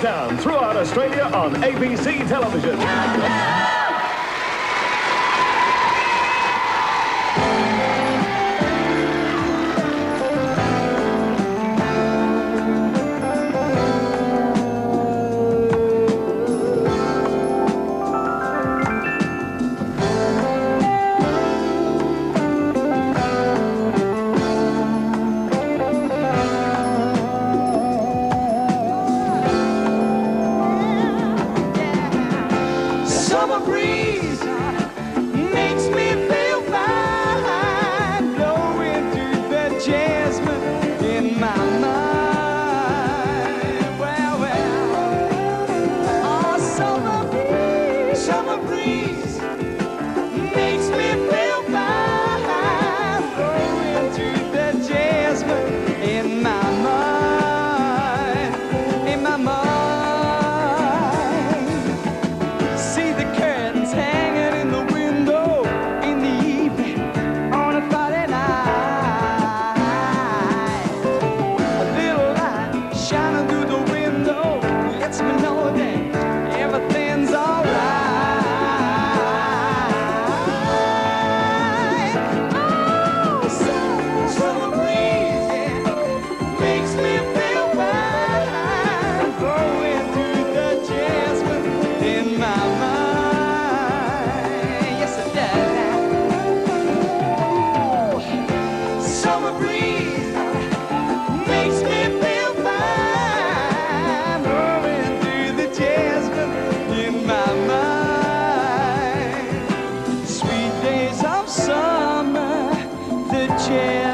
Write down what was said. Countdown throughout Australia on ABC television. Countdown! Yeah.